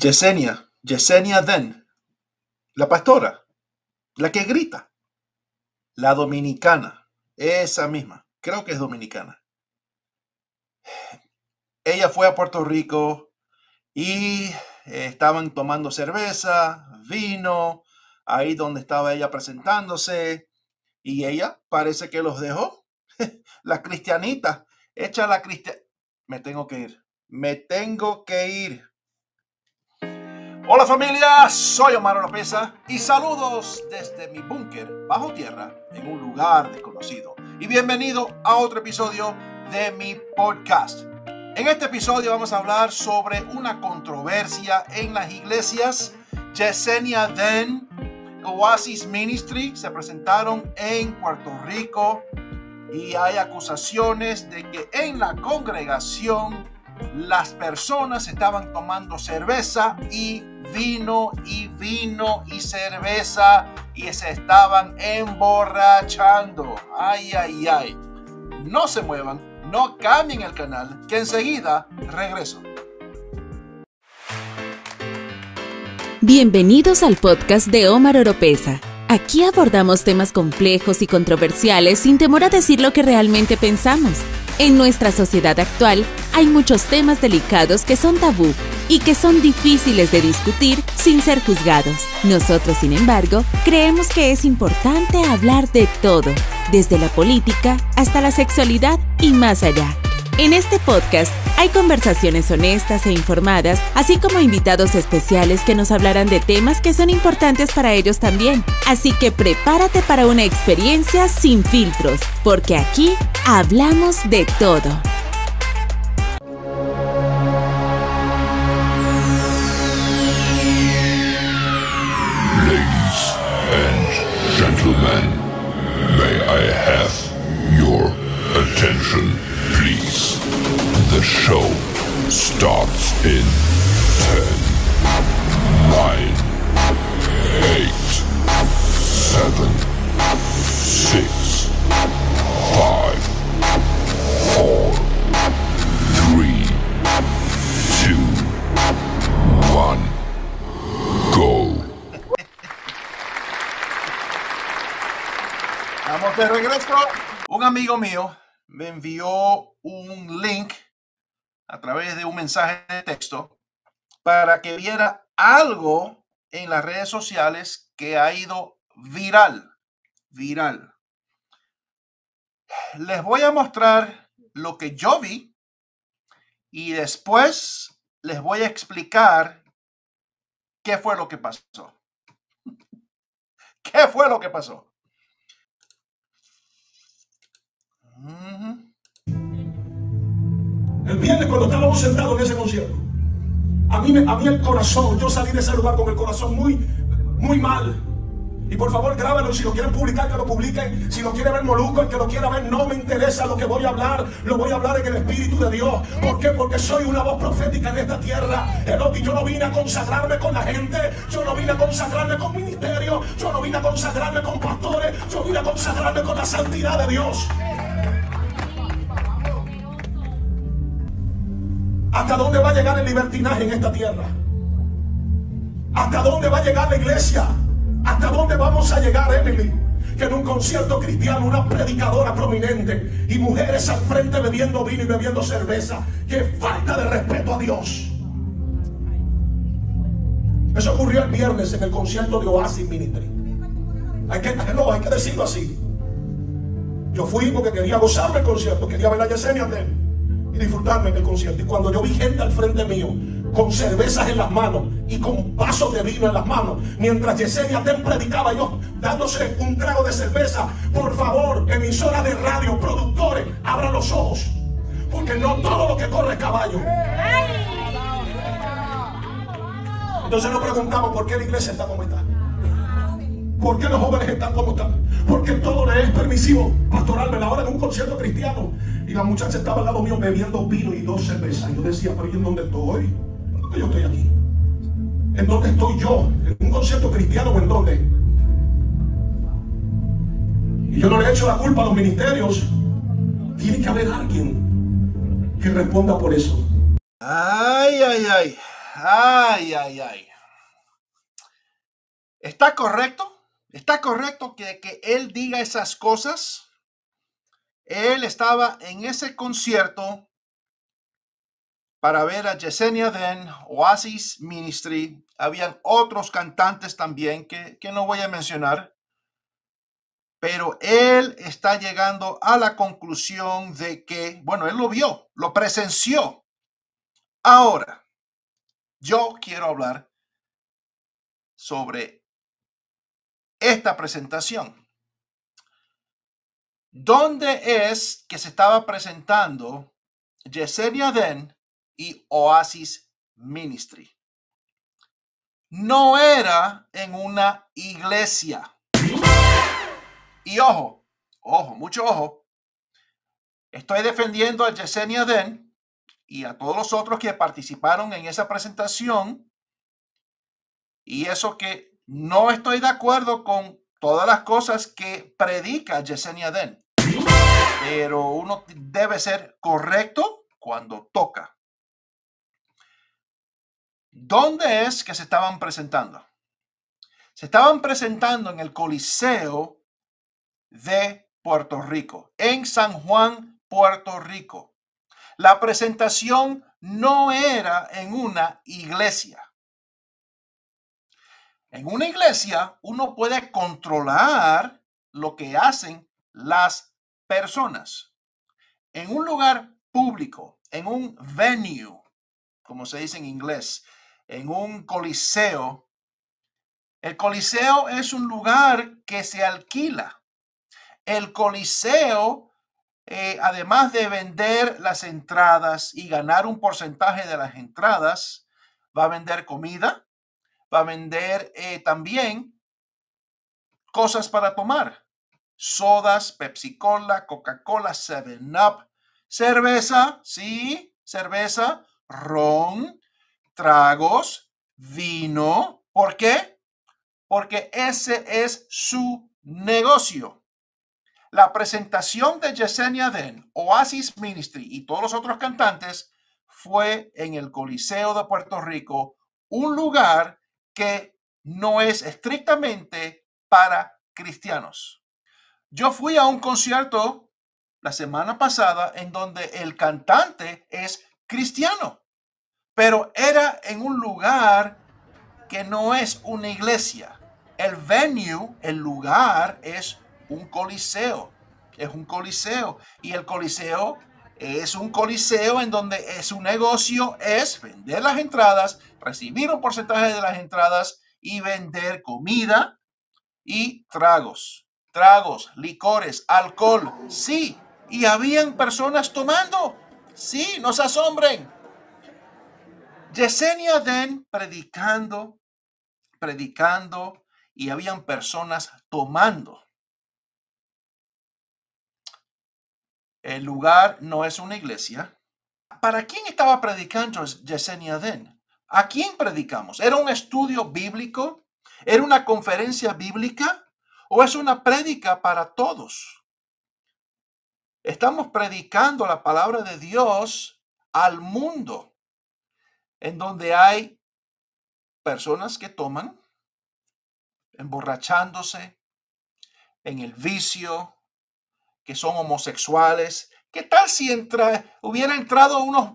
Yesenia Then, la pastora, la que grita, la dominicana, esa misma, creo que es dominicana. Ella fue a Puerto Rico y estaban tomando cerveza, vino, ahí donde estaba ella presentándose, y ella parece que los dejó. La cristianita, echa la cristiana. Me tengo que ir. Hola familia, soy Omar Oropesa y saludos desde mi búnker bajo tierra en un lugar desconocido. Y bienvenido a otro episodio de mi podcast. En este episodio vamos a hablar sobre una controversia en las iglesias. Yesenia Then, Oasis Ministry, se presentaron en Puerto Rico y hay acusaciones de que en la congregación las personas estaban tomando cerveza y vino y cerveza y se estaban emborrachando. Ay. No se muevan. No cambien el canal, que enseguida regreso. Bienvenidos al podcast de Omar Oropesa. Aquí abordamos temas complejos y controversiales sin temor a decir lo que realmente pensamos. En nuestra sociedad actual hay muchos temas delicados que son tabú y que son difíciles de discutir sin ser juzgados. Nosotros, sin embargo, creemos que es importante hablar de todo, desde la política hasta la sexualidad y más allá. En este podcast hay conversaciones honestas e informadas, así como invitados especiales que nos hablarán de temas que son importantes para ellos también. Así que prepárate para una experiencia sin filtros, porque aquí hablamos de todo. The show starts in 10, 9, 8, 7, 6, 5, 4, 3, 2, 1, go. Vamos de regreso. Un amigo mío me envió un link a través de un mensaje de texto para que viera algo en las redes sociales que ha ido viral. Les voy a mostrar lo que yo vi y después les voy a explicar qué fue lo que pasó. ¿Qué fue lo que pasó? El viernes, cuando estábamos sentados en ese concierto, a mí el corazón, yo salí de ese lugar con el corazón muy mal. Y por favor, grábalo. Si lo quieren publicar, que lo publiquen. Si lo quiere ver Molusco, el que lo quiera ver, no me interesa lo que voy a hablar. Lo voy a hablar en el Espíritu de Dios. ¿Por qué? Porque soy una voz profética en esta tierra. Yo no vine a consagrarme con la gente. Yo no vine a consagrarme con ministerio. Yo no vine a consagrarme con pastores. Yo vine a consagrarme con la santidad de Dios. ¿Hasta dónde va a llegar el libertinaje en esta tierra? ¿Hasta dónde va a llegar la iglesia? ¿Hasta dónde vamos a llegar, Emily? Que en un concierto cristiano, una predicadora prominente y mujeres al frente bebiendo vino y bebiendo cerveza. ¡Qué falta de respeto a Dios! Eso ocurrió el viernes en el concierto de Oasis Ministry. Hay que decirlo así. Yo fui porque quería gozarme el concierto, quería ver a Yesenia Then y disfrutarme del concierto. Y cuando yo vi gente al frente mío con cervezas en las manos y con vasos de vino en las manos, mientras Yesenia Then predicaba, yo dándose un trago de cerveza, por favor, emisoras de radio, productores, abran los ojos, porque no todo lo que corre es caballo. Entonces nos preguntamos, ¿por qué la iglesia está como está? ¿Por qué los jóvenes están como están? Porque todo le es permisivo. Pastorarme la hora de un concierto cristiano. Y la muchacha estaba al lado mío bebiendo vino y dos cervezas. Yo decía, pero ¿y en dónde estoy? Yo estoy aquí. ¿En dónde estoy yo? ¿En un concierto cristiano o en dónde? Y yo no le echo la culpa a los ministerios. Tiene que haber alguien que responda por eso. Ay. Ay, ay, ay. Está correcto que él diga esas cosas. Él estaba en ese concierto para ver a Yesenia Then, Oasis Ministry. Habían otros cantantes también que no voy a mencionar. Pero él está llegando a la conclusión de que, bueno, él lo vio, lo presenció. Ahora, yo quiero hablar sobre esta presentación. ¿Dónde es que se estaba presentando Yesenia Then y Oasis Ministry? No era en una iglesia. Y ojo, ojo, mucho ojo. Estoy defendiendo a Yesenia Then y a todos los otros que participaron en esa presentación. Y eso que no estoy de acuerdo con todas las cosas que predica Yesenia Then. Pero uno debe ser correcto cuando toca. ¿Dónde es que se estaban presentando? Se estaban presentando en el Coliseo de Puerto Rico, en San Juan, Puerto Rico. La presentación no era en una iglesia. En una iglesia uno puede controlar lo que hacen las personas. En un lugar público, en un venue, como se dice en inglés, en un coliseo. El coliseo es un lugar que se alquila. El Coliseo, además de vender las entradas y ganar un porcentaje de las entradas, va a vender comida, va a vender también cosas para tomar. Sodas, Pepsi Cola, Coca-Cola, 7-Up, cerveza, sí, cerveza, ron, tragos, vino. ¿Por qué? Porque ese es su negocio. La presentación de Yesenia Then, Oasis Ministry y todos los otros cantantes fue en el Coliseo de Puerto Rico, un lugar que no es estrictamente para cristianos. Yo fui a un concierto la semana pasada en donde el cantante es cristiano, pero era en un lugar que no es una iglesia. El venue, el lugar es un coliseo, es un coliseo, y el coliseo es un coliseo en donde su negocio es vender las entradas, recibir un porcentaje de las entradas y vender comida y tragos, licores, alcohol, sí, y habían personas tomando, sí, no se asombren. Yesenia Then predicando y habían personas tomando. El lugar no es una iglesia. ¿Para quién estaba predicando Yesenia Then? ¿A quién predicamos? ¿Era un estudio bíblico? ¿Era una conferencia bíblica? ¿O es una prédica para todos? Estamos predicando la palabra de Dios al mundo, en donde hay personas que toman, emborrachándose, en el vicio, que son homosexuales. ¿Qué tal si hubiera entrado unos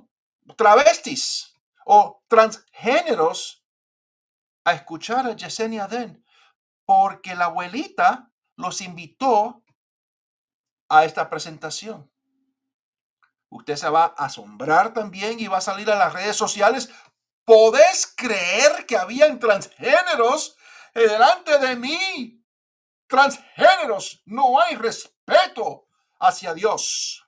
travestis o transgéneros a escuchar a Yesenia Then? Porque la abuelita los invitó a esta presentación. Usted se va a asombrar también y va a salir a las redes sociales. ¿Podés creer que habían transgéneros delante de mí? Transgéneros, no hay respeto hacia Dios.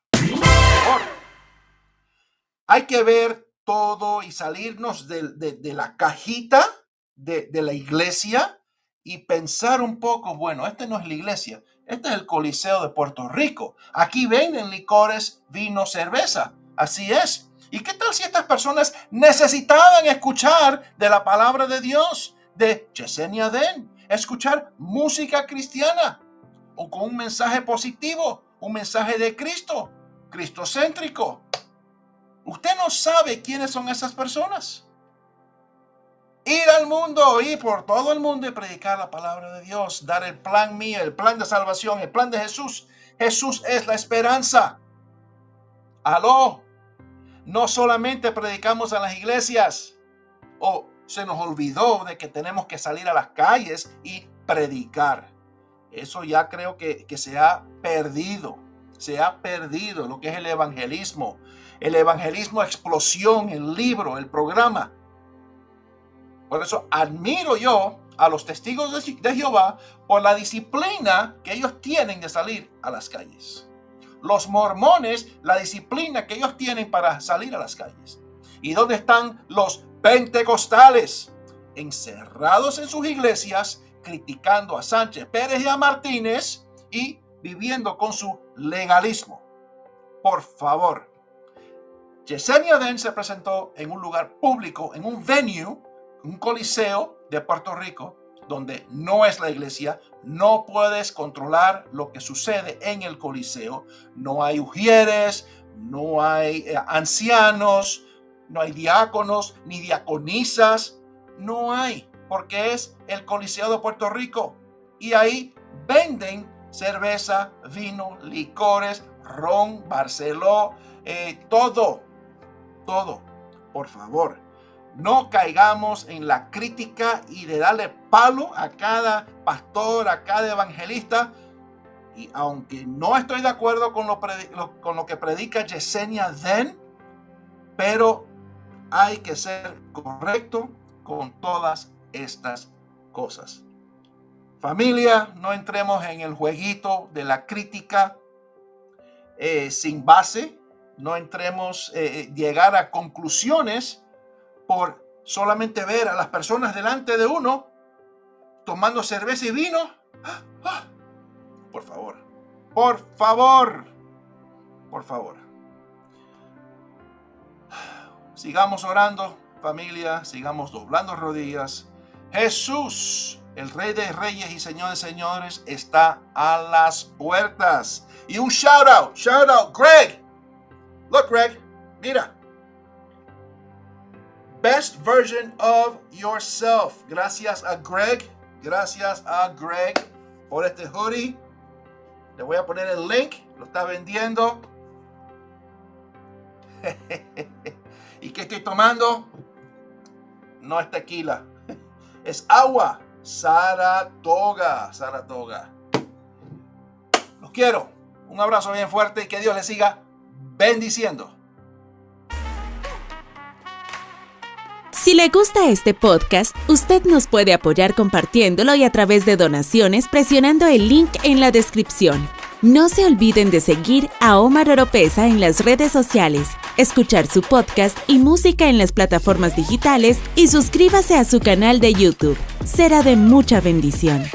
Hay que ver todo y salirnos de la cajita de la iglesia y pensar un poco, bueno, este no es la iglesia, este es el Coliseo de Puerto Rico. Aquí venden licores, vino, cerveza. Así es. ¿Y qué tal si estas personas necesitaban escuchar de la palabra de Dios, de Yesenia Then, escuchar música cristiana o con un mensaje positivo? Un mensaje de Cristo, cristocéntrico. Usted no sabe quiénes son esas personas. ir al mundo, ir por todo el mundo y predicar la palabra de Dios, dar el plan mío, el plan de salvación, el plan de Jesús. Jesús es la esperanza. Aló, no solamente predicamos a las iglesias, o se nos olvidó de que tenemos que salir a las calles y predicar. Eso ya creo que se ha perdido. Se ha perdido lo que es el evangelismo. El evangelismo explosión, el libro, el programa. Por eso admiro yo a los testigos de Jehová por la disciplina que ellos tienen de salir a las calles. Los mormones, la disciplina que ellos tienen para salir a las calles. ¿Y dónde están los pentecostales? Encerrados en sus iglesias, criticando a Sánchez Pérez y a Martínez y viviendo con su legalismo. Por favor. Yesenia Then se presentó en un lugar público, en un venue, un coliseo de Puerto Rico, donde no es la iglesia. No puedes controlar lo que sucede en el coliseo. No hay ujieres, no hay ancianos, no hay diáconos ni diaconisas. No hay, porque es el Coliseo de Puerto Rico. Y ahí venden cerveza, vino, licores, ron, Barceló, todo, todo. Por favor, no caigamos en la crítica y de darle palo a cada pastor, a cada evangelista. Y aunque no estoy de acuerdo con lo que predica Yesenia Then, pero hay que ser correcto con todas estas cosas. Familia, no entremos en el jueguito de la crítica sin base. No entremos llegar a conclusiones por solamente ver a las personas delante de uno tomando cerveza y vino. ¡Ah! ¡Ah! Por favor, por favor, por favor. Sigamos orando, familia, sigamos doblando rodillas. Jesús, el Rey de Reyes y Señor de Señores, está a las puertas. Y un shout out, Greg. Look, Greg, mira. Best version of yourself. Gracias a Greg. Gracias a Greg por este hoodie. Le voy a poner el link. Lo está vendiendo. ¿Y qué estoy tomando? No es tequila. Es agua. Saratoga, Saratoga. Los quiero. Un abrazo bien fuerte y que Dios les siga bendiciendo. Si le gusta este podcast, usted nos puede apoyar compartiéndolo y a través de donaciones presionando el link en la descripción. No se olviden de seguir a Omar Oropesa en las redes sociales, escuchar su podcast y música en las plataformas digitales y suscríbase a su canal de YouTube. Será de mucha bendición.